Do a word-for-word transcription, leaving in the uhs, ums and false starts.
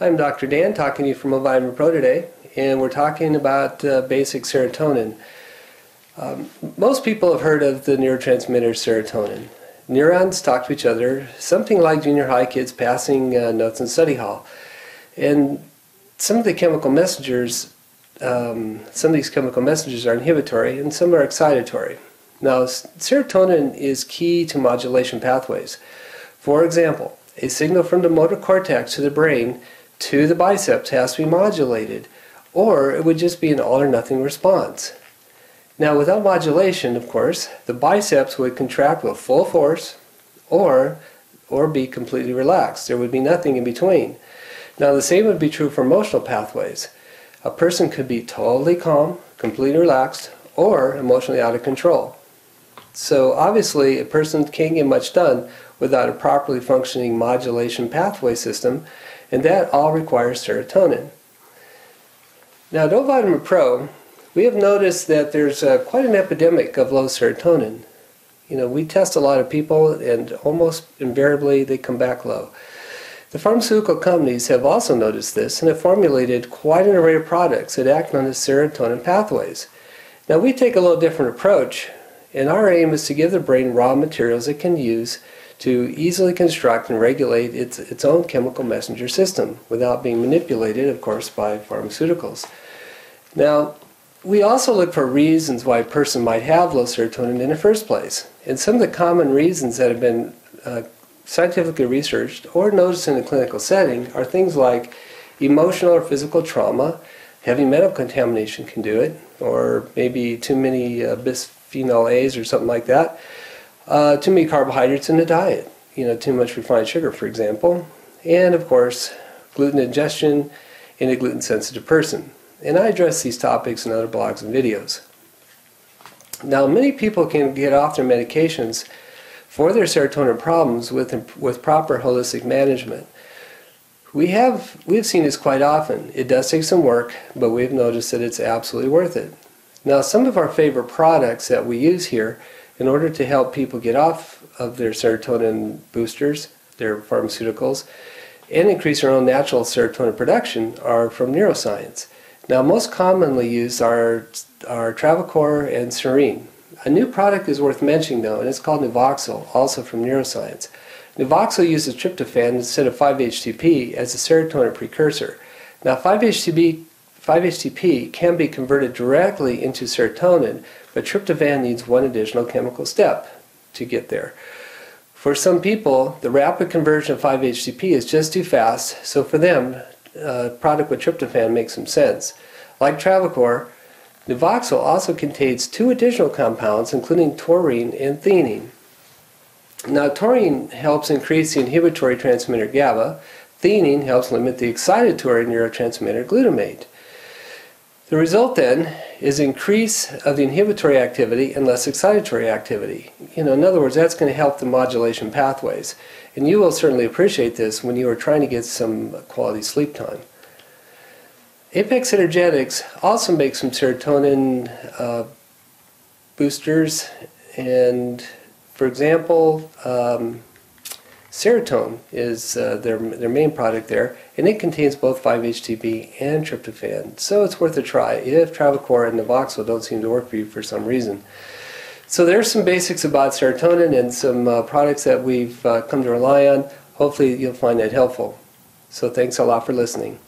I'm Doctor Dan, talking to you from Ovitamin Pro today, and we're talking about uh, basic serotonin. Um, most people have heard of the neurotransmitter serotonin. Neurons talk to each other, something like junior high kids passing uh, notes in study hall. And some of the chemical messengers, um, some of these chemical messengers are inhibitory and some are excitatory. Now, serotonin is key to modulation pathways. For example, a signal from the motor cortex to the brain to the biceps has to be modulated, or it would just be an all or nothing response. Now, without modulation, of course, the biceps would contract with full force or, or be completely relaxed. There would be nothing in between. Now, the same would be true for emotional pathways. A person could be totally calm, completely relaxed, or emotionally out of control. So obviously, a person can't get much done without a properly functioning modulation pathway system, and that all requires serotonin. Now, at Ovitamin Pro, we have noticed that there's uh, quite an epidemic of low serotonin. You know, we test a lot of people, and almost invariably they come back low. The pharmaceutical companies have also noticed this and have formulated quite an array of products that act on the serotonin pathways. Now, we take a little different approach, and our aim is to give the brain raw materials it can use to easily construct and regulate its, its own chemical messenger system without being manipulated, of course, by pharmaceuticals. Now, we also look for reasons why a person might have low serotonin in the first place. And some of the common reasons that have been uh, scientifically researched or noticed in a clinical setting are things like emotional or physical trauma, heavy metal contamination can do it, or maybe too many uh, bisphenol A's or something like that, uh, too many carbohydrates in the diet, you know, too much refined sugar, for example, and of course gluten ingestion in a gluten sensitive person. And I address these topics in other blogs and videos. Now, many people can get off their medications for their serotonin problems with, with proper holistic management. We have, we have seen this quite often. It does take some work, but we've noticed that it's absolutely worth it. Now, some of our favorite products that we use here in order to help people get off of their serotonin boosters, their pharmaceuticals, and increase their own natural serotonin production are from Neuroscience. Now, most commonly used are, are TravaCor and Serene. A new product is worth mentioning, though, and it's called Nuvoxil, also from Neuroscience. Nuvoxil uses tryptophan instead of five H T P as a serotonin precursor. Now, five H T P can be converted directly into serotonin, but tryptophan needs one additional chemical step to get there. For some people, the rapid conversion of five H T P is just too fast, so for them, Uh, product with tryptophan makes some sense. Like TravaCor, Nuvoxil also contains two additional compounds, including taurine and theanine. Now, taurine helps increase the inhibitory transmitter GABA. Theanine helps limit the excitatory neurotransmitter glutamate. The result, then, is increase of the inhibitory activity and less excitatory activity. You know, in other words, that's going to help the modulation pathways. And you will certainly appreciate this when you are trying to get some quality sleep time. Apex Energetics also makes some serotonin uh, boosters. And, for example, um, Serotone is uh, their, their main product there, and it contains both five H T P and tryptophan, so it's worth a try if TravaCor and Nuvoxil don't seem to work for you for some reason. So there's some basics about serotonin and some uh, products that we've uh, come to rely on. Hopefully you'll find that helpful. So thanks a lot for listening.